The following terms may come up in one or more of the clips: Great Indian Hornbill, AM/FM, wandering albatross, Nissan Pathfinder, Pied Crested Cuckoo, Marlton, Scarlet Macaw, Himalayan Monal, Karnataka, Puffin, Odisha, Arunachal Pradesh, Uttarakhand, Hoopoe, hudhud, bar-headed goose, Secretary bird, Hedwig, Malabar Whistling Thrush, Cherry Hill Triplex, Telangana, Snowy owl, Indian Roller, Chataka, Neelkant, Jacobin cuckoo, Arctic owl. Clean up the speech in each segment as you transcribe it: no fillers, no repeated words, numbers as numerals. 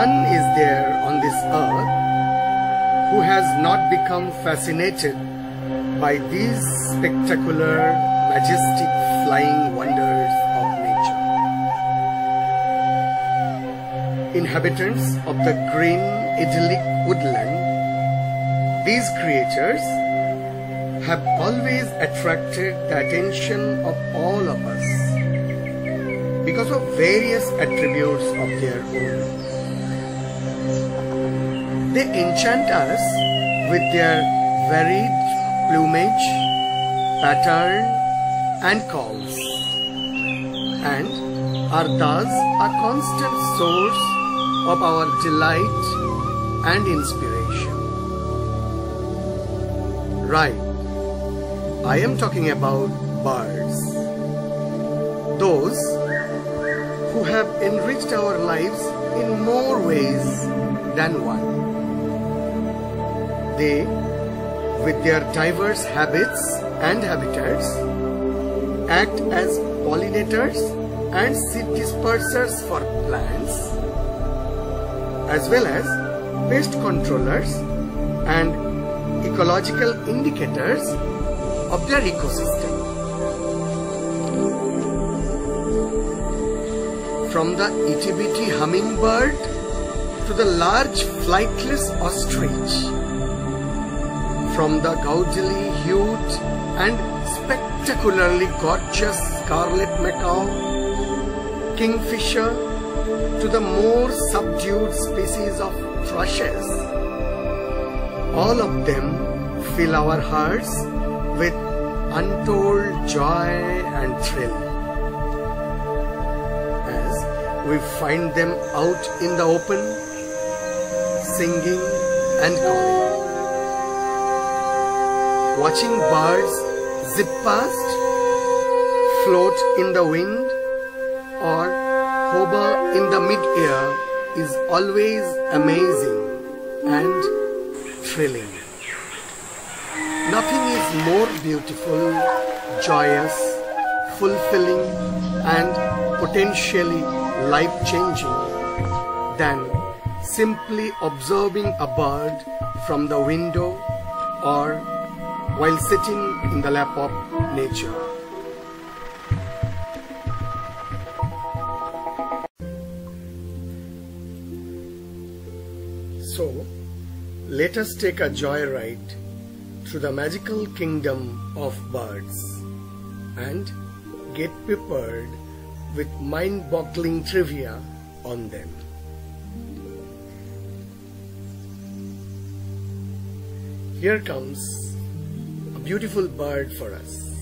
none is there on this earth who has not become fascinated by these spectacular, majestic flying wonders of nature. Inhabitants of the green, idyllic woodland, these creatures have always attracted the attention of all of us because of various attributes of their own. They enchant us with their varied plumage, pattern and calls, and are thus a constant source of our delight and inspiration. Right. I am talking about birds, those who have enriched our lives in more ways than one. They, with their diverse habits and habitats, act as pollinators and seed dispersers for plants, as well as pest controllers and ecological indicators of their ecosystem. From the itty-bitty hummingbird to the large flightless ostrich, from the gaudily hued and spectacularly gorgeous scarlet macaw, kingfisher, to the more subdued species of thrushes, all of them fill our hearts with untold joy and thrill, as we find them out in the open, singing and calling. Watching birds zip past, float in the wind, or hover in the mid-air is always amazing and thrilling. Nothing is more beautiful, joyous, fulfilling and potentially life-changing than simply observing a bird from the window or while sitting in the lap of nature. So, let us take a joyride through the magical kingdom of birds and get peppered with mind-boggling trivia on them. Here comes a beautiful bird for us,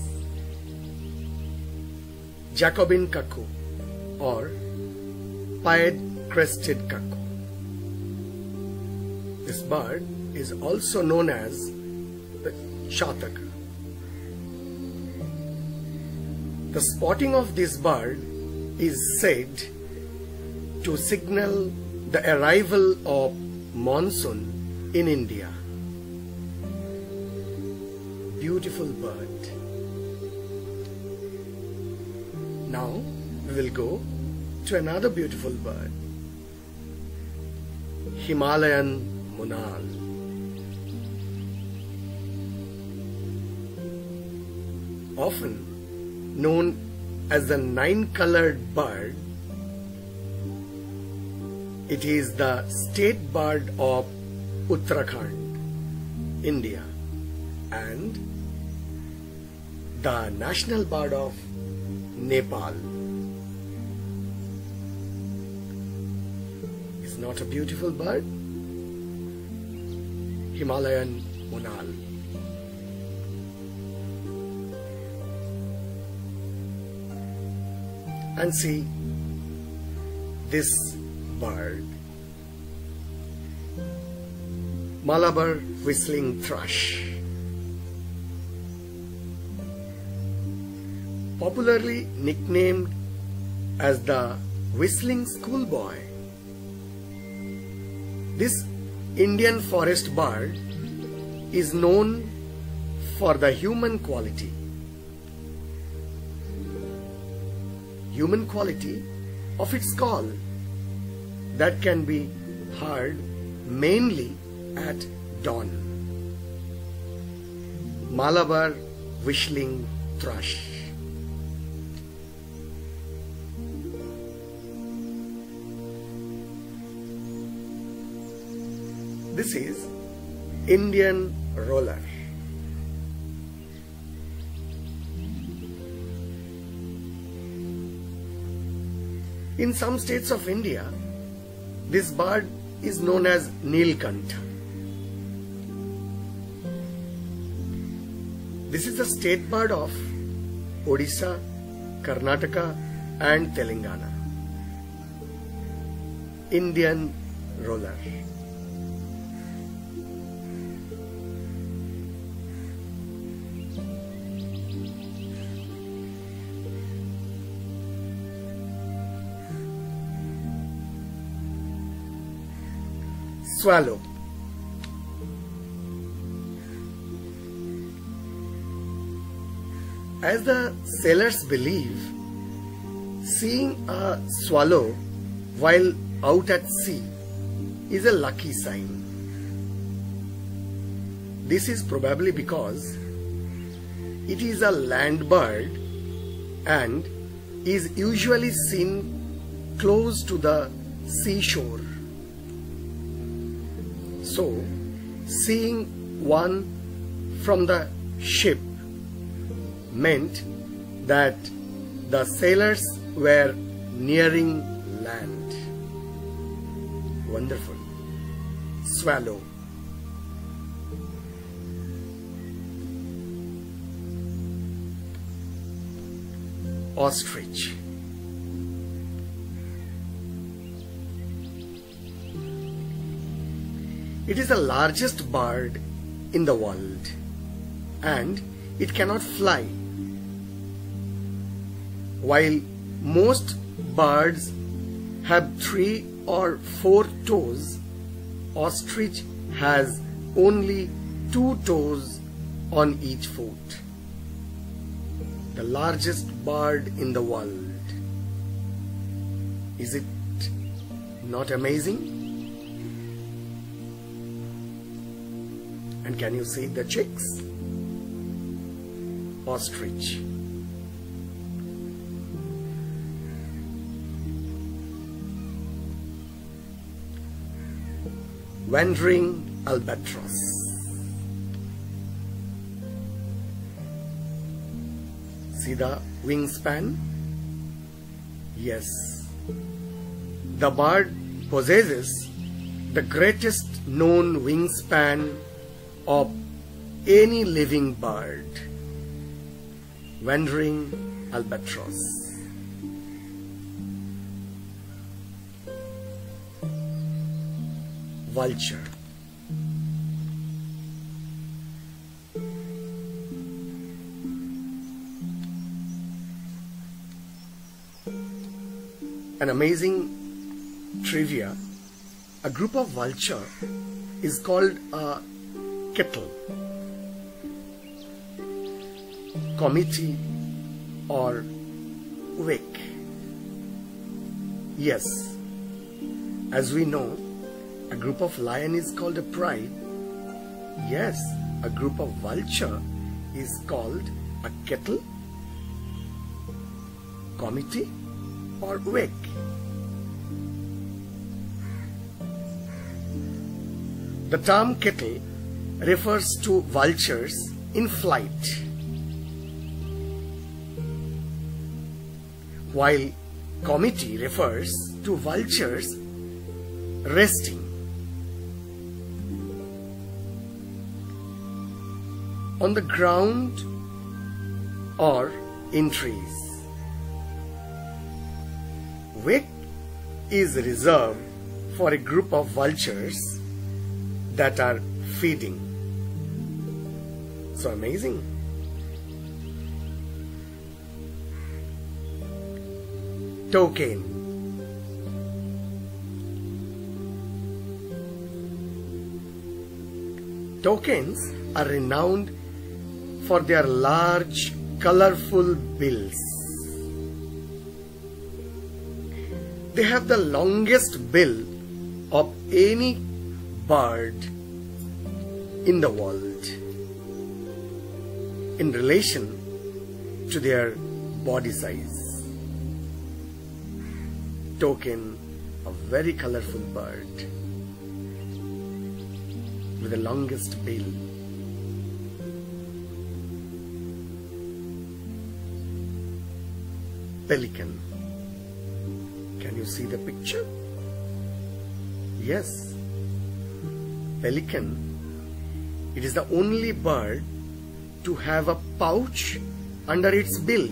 Jacobin cuckoo or Pied Crested Cuckoo. This bird is also known as the Chataka. The spotting of this bird is said to signal the arrival of monsoon in India. Beautiful bird. Now we will go to another beautiful bird, Himalayan Monal. Often known as the nine-colored bird, it is the state bird of Uttarakhand, India, and the national bird of Nepal. Is not a beautiful bird? Himalayan Monal. And see this bird, Malabar Whistling Thrush. Popularly nicknamed as the Whistling Schoolboy, this Indian forest bird is known for the human quality. Human quality of its call that can be heard mainly at dawn. Malabar Whistling Thrush. This is Indian Roller. In some states of India, this bird is known as Neelkant. This is the state bird of Odisha, Karnataka and Telangana. Indian Roller. Swallow. As the sailors believe, seeing a swallow while out at sea is a lucky sign. This is probably because it is a land bird and is usually seen close to the seashore. So, seeing one from the ship meant that the sailors were nearing land. Wonderful. Swallow. Ostrich. It is the largest bird in the world and it cannot fly. While most birds have 3 or 4 toes, ostrich has only 2 toes on each foot. The largest bird in the world. Is it not amazing? And can you see the chicks? Ostrich. Wandering albatross. See the wingspan? Yes. The bird possesses the greatest known wingspan of any living bird. Wandering albatross. Vulture. An amazing trivia. A group of vulture is called a kettle, committee or wake. Yes, as we know, a group of lion is called a pride. Yes, a group of vulture is called a kettle, committee or wake. The term kettle refers to vultures in flight. While committee refers to vultures resting. On the ground or in trees. Wake is reserved for a group of vultures that are feeding. So amazing. Toucan. Toucans are renowned for their large, colorful bills. They have the longest bill of any bird in the world in relation to their body size, token a very colorful bird with the longest bill. Pelican. Can you see the picture? Yes. Pelican. It is the only bird to have a pouch under its bill.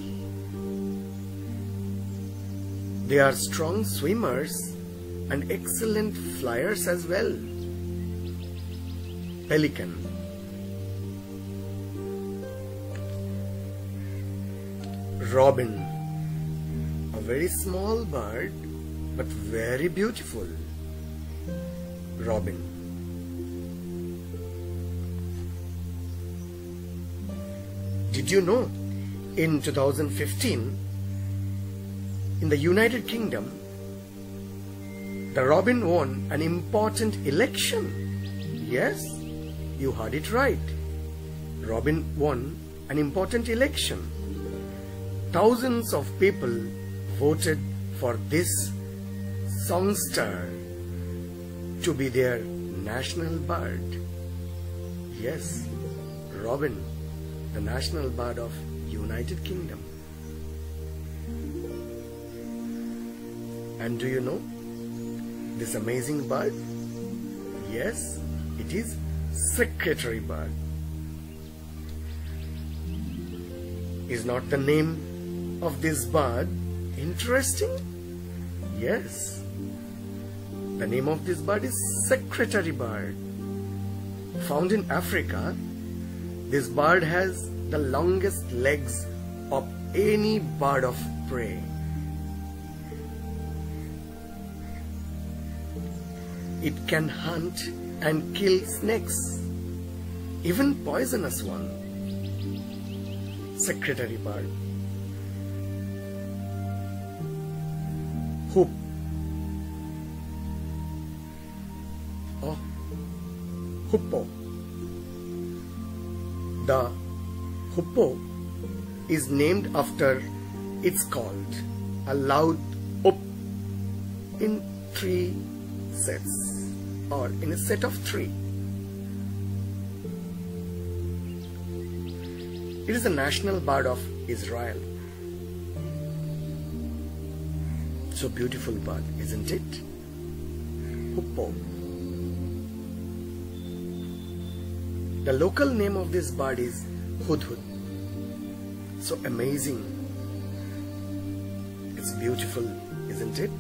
They are strong swimmers and excellent flyers as well. Pelican. Robin. A very small bird but very beautiful. Robin. Did you know, in 2015, in the United Kingdom, the robin won an important election? Yes, you heard it right. Robin won an important election. Thousands of people voted for this songster to be their national bird. Yes, robin, the national bird of United Kingdom. And do you know this amazing bird? Yes, it is secretary bird. Is not the name of this bird interesting? Yes, the name of this bird is secretary bird. Found in Africa, this bird has the longest legs of any bird of prey. It can hunt and kill snakes, even poisonous one. Secretary bird. Hoop. Oh, hoopoe. The hoopoe is named after its call, a loud hoop in three sets or in a set of three. It is the national bird of Israel. So beautiful bird, isn't it? Hoopoe. The local name of this bird is hudhud. So amazing. It's beautiful, isn't it?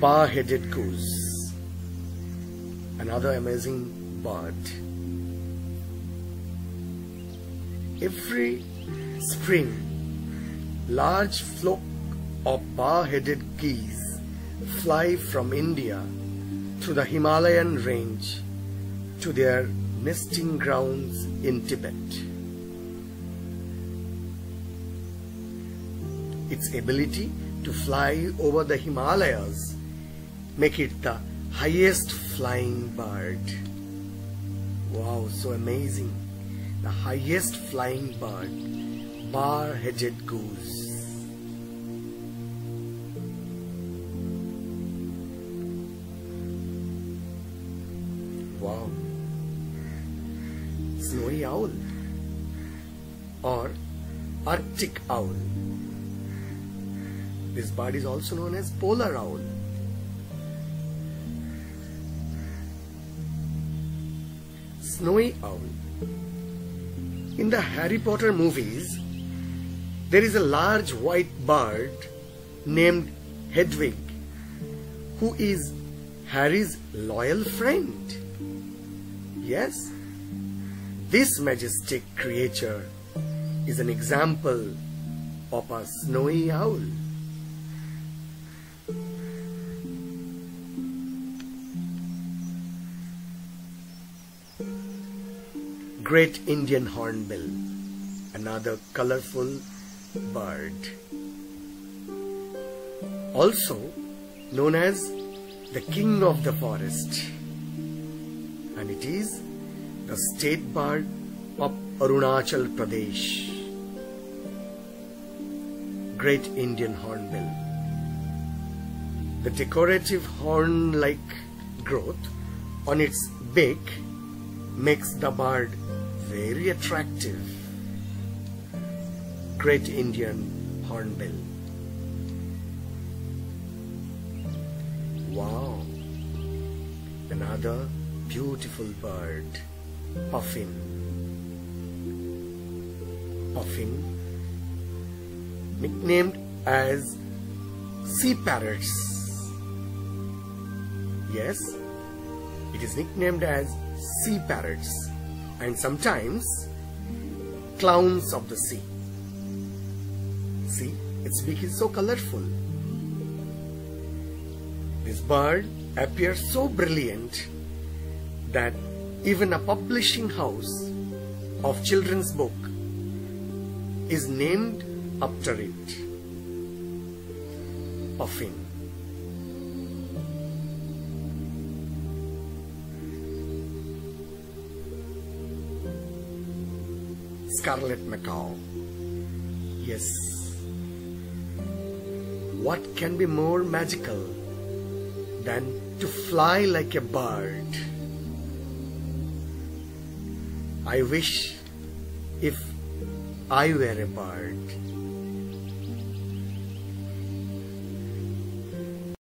Bar-headed goose. Another amazing bird. Every spring, large flock of bar-headed geese fly from India through the Himalayan range to their nesting grounds in Tibet. Its ability to fly over the Himalayas make it the highest flying bird. Wow, so amazing. The highest flying bird, bar-headed goose. Wow. Snowy owl or Arctic owl. This bird is also known as polar owl. Snowy owl. In the Harry Potter movies, there is a large white bird named Hedwig, who is Harry's loyal friend. Yes, this majestic creature is an example of a snowy owl. Great Indian Hornbill, another colorful bird, also known as the king of the forest, and it is the state bird of Arunachal Pradesh. Great Indian Hornbill. The decorative horn-like growth on its beak makes the bird very attractive. Great Indian Hornbill. Wow! Another beautiful bird, Puffin. Puffin, nicknamed as sea parrots. Yes, it is nicknamed as sea parrots and sometimes clowns of the sea. See, its beak is so colorful. This bird appears so brilliant that even a publishing house of children's book is named after it. Puffin. Scarlet Macaw. Yes. What can be more magical than to fly like a bird? I wish if I were a bird.